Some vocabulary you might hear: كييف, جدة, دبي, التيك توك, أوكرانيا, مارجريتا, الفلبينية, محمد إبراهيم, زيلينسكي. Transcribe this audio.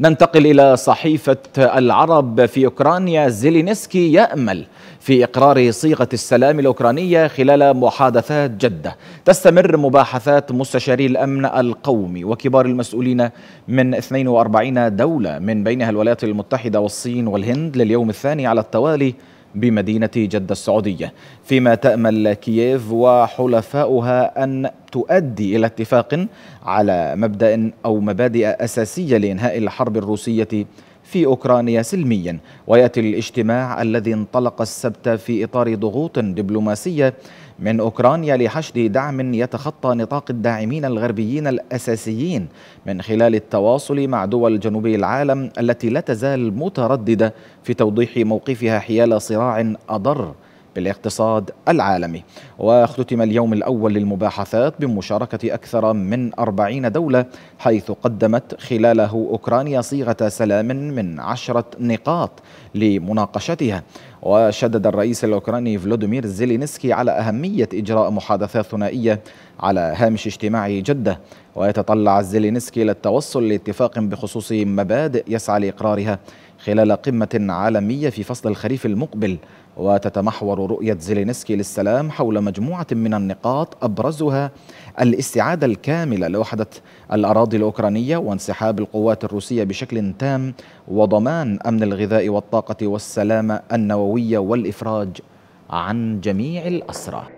ننتقل إلى صحيفة العرب في أوكرانيا. زيلينسكي يأمل في إقرار صيغة السلام الأوكرانية خلال محادثات جدة. تستمر مباحثات مستشاري الأمن القومي وكبار المسؤولين من 42 دولة من بينها الولايات المتحدة والصين والهند لليوم الثاني على التوالي بمدينة جدة السعودية، فيما تأمل كييف وحلفاؤها أن تؤدي إلى اتفاق على مبدأ أو مبادئ أساسية لإنهاء الحرب الروسية في أوكرانيا سلميا. ويأتي الاجتماع الذي انطلق السبت في إطار ضغوط دبلوماسية من أوكرانيا لحشد دعم يتخطى نطاق الداعمين الغربيين الأساسيين من خلال التواصل مع دول جنوب العالم التي لا تزال مترددة في توضيح موقفها حيال صراع أضر بالاقتصاد العالمي. واختتم اليوم الأول للمباحثات بمشاركة أكثر من 40 دولة، حيث قدمت خلاله أوكرانيا صيغة سلام من 10 نقاط لمناقشتها. وشدد الرئيس الأوكراني فلوديمير زيلينسكي على أهمية إجراء محادثات ثنائية على هامش اجتماع جدة. ويتطلع زيلينسكي إلى التوصل لاتفاق بخصوص مبادئ يسعى لإقرارها خلال قمة عالمية في فصل الخريف المقبل. وتتمحور رؤية زيلينسكي للسلام حول مجموعة من النقاط، أبرزها الاستعادة الكاملة لوحدة الأراضي الأوكرانية وانسحاب القوات الروسية بشكل تام، وضمان أمن الغذاء والطاقة والسلامة النووية والإفراج عن جميع الأسرى.